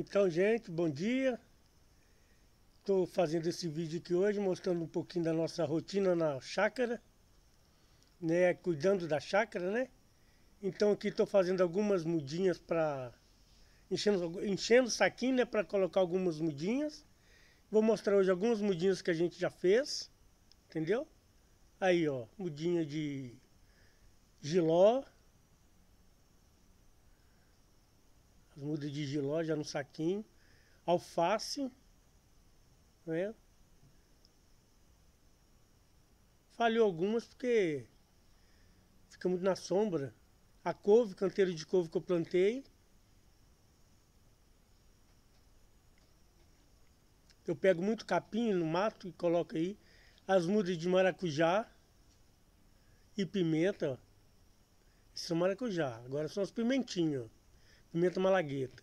Então, gente, bom dia. Estou fazendo esse vídeo aqui hoje, mostrando um pouquinho da nossa rotina na chácara, né? Cuidando da chácara, né? Então aqui estou fazendo algumas mudinhas para... Enchendo o saquinho, né? Para colocar algumas mudinhas. Vou mostrar hoje algumas mudinhas que a gente já fez, entendeu? Aí, ó, mudinha de jiló. Muda de jiló já no saquinho, alface, né? Falhou algumas porque fica muito na sombra. A couve, canteiro de couve que eu plantei. Eu pego muito capim no mato e coloco aí. As mudas de maracujá e pimenta. Isso é maracujá, agora são as pimentinhas. Pimenta malagueta.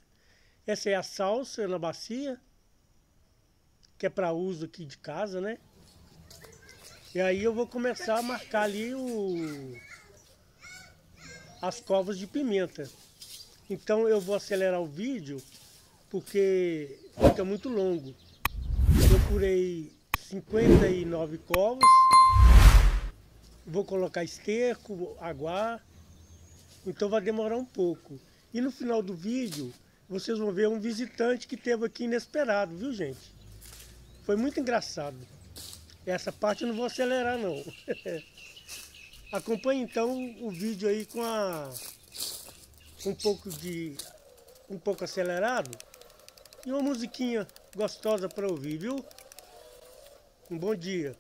Essa é a salsa na bacia, que é para uso aqui de casa, né? E aí eu vou começar a marcar ali as covas de pimenta. Então eu vou acelerar o vídeo, porque fica muito longo. Eu curei 59 covas. Vou colocar esterco, aguar. Então vai demorar um pouco. E no final do vídeo, vocês vão ver um visitante que teve aqui inesperado, viu, gente? Foi muito engraçado. Essa parte eu não vou acelerar, não. Acompanhe, então, o vídeo aí com um pouco acelerado. E uma musiquinha gostosa para ouvir, viu? Um bom dia.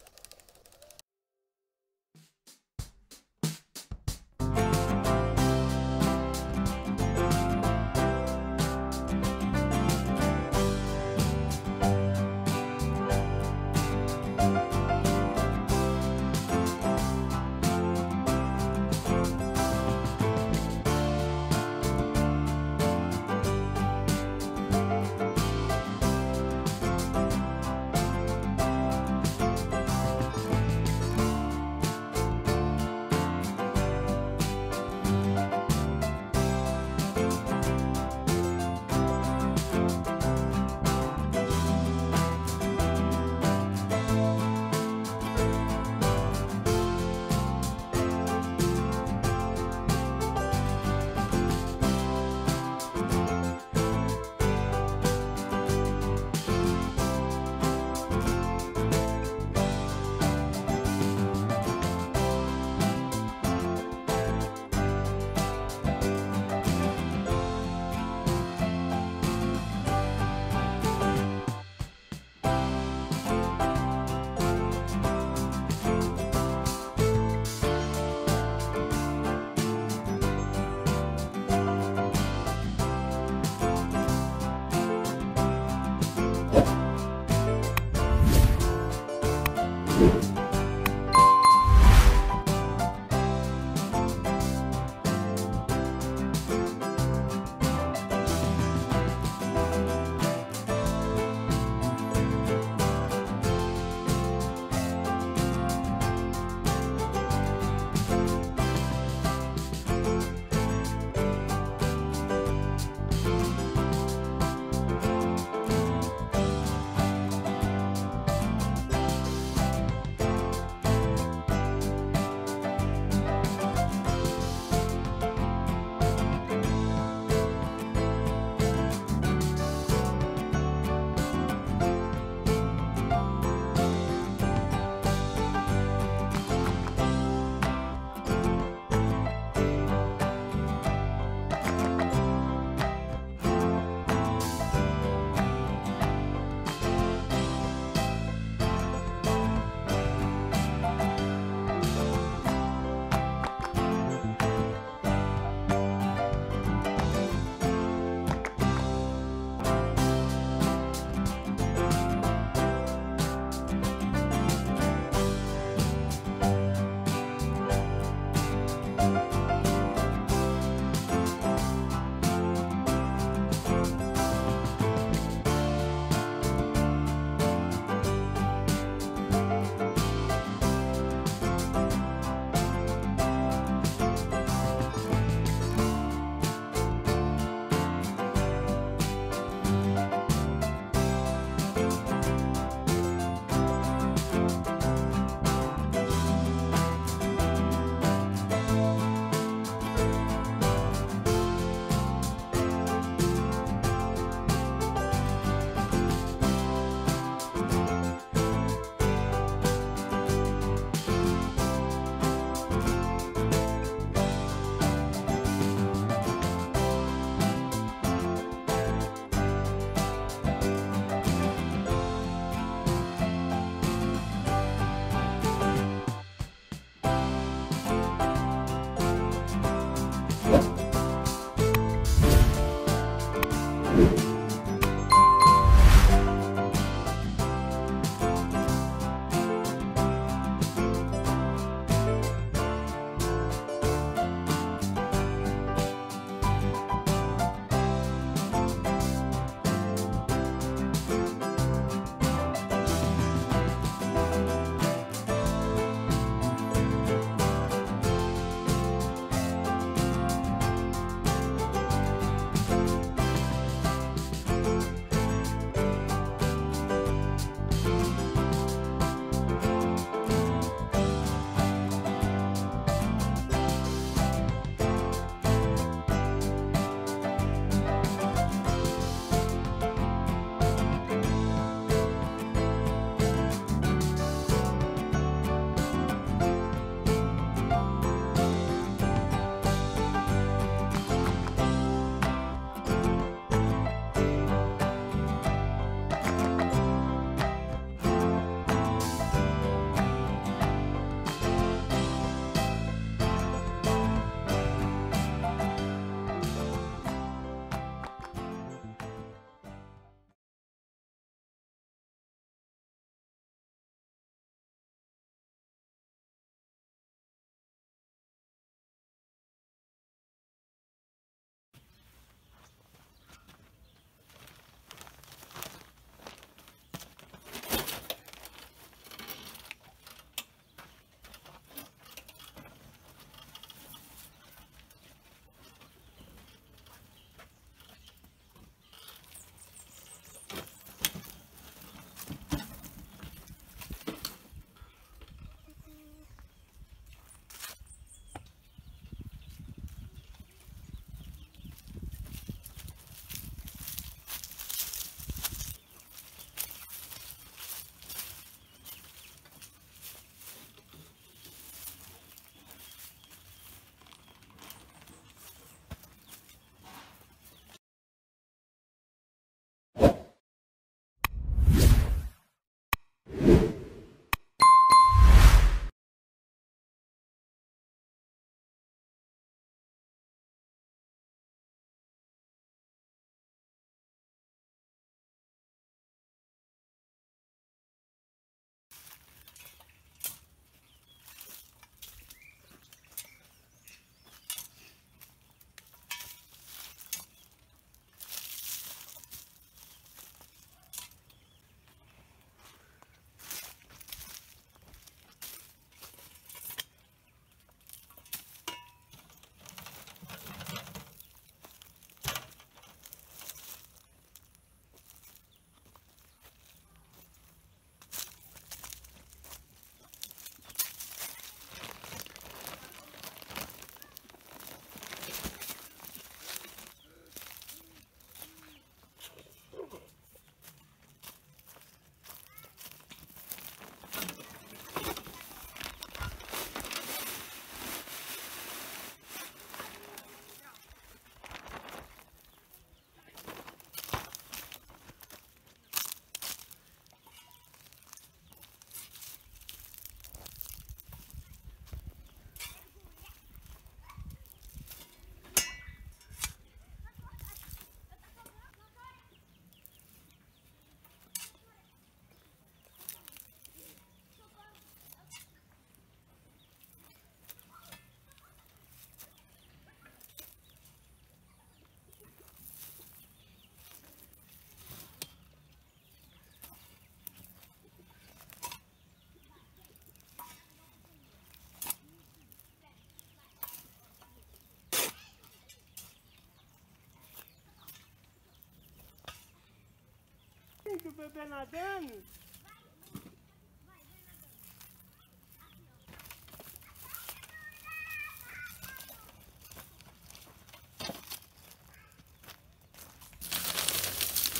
O bebê nadando.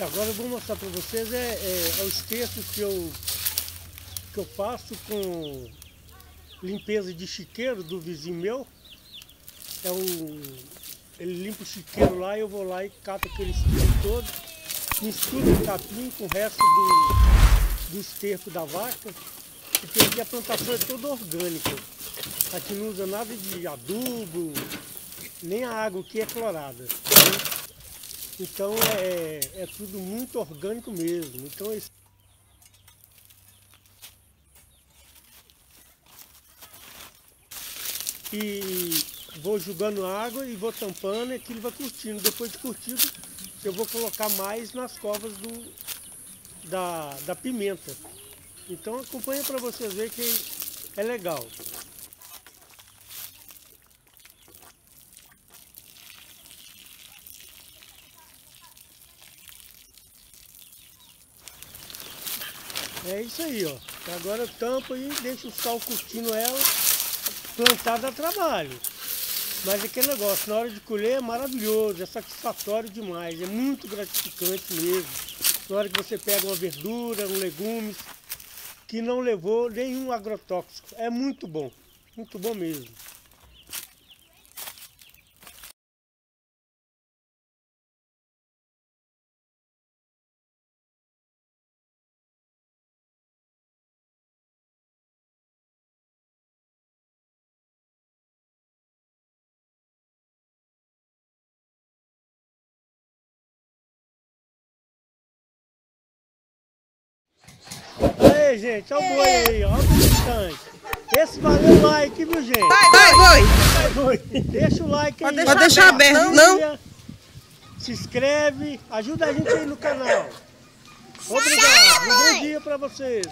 Agora eu vou mostrar para vocês os textos que eu faço com limpeza de chiqueiro do vizinho meu. Ele limpa o chiqueiro lá e eu vou lá e cato aquele chiqueiro todo. Misturo o capim com o resto do esterco da vaca, porque aqui a plantação é toda orgânica. Aqui não usa nada de adubo, nem a água que é clorada. Então é tudo muito orgânico mesmo. Então esse... E vou jogando água e vou tampando e aquilo vai curtindo. Depois de curtido, eu vou colocar mais nas covas da pimenta. Então acompanha para vocês verem que é legal. É isso aí, ó. Agora eu tampo e deixo o sol curtindo ela. Plantar dá trabalho. Mas aquele negócio, na hora de colher é maravilhoso, é satisfatório demais, é muito gratificante mesmo. Na hora que você pega uma verdura, um legume, que não levou nenhum agrotóxico. É muito bom mesmo. Aí, gente, olha o boi aí, olha o bastante. Esse valeu o like, viu, gente? Vai, boi! Deixa o like aí. Pode deixar aberto, não? Se inscreve, ajuda a gente aí no canal. Obrigado, um bom dia pra vocês.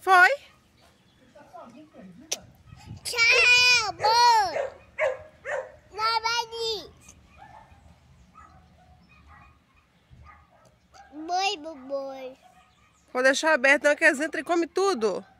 Foi? Tchau, boi! Boi. Vou deixar aberto, não, que eles entram e comem tudo.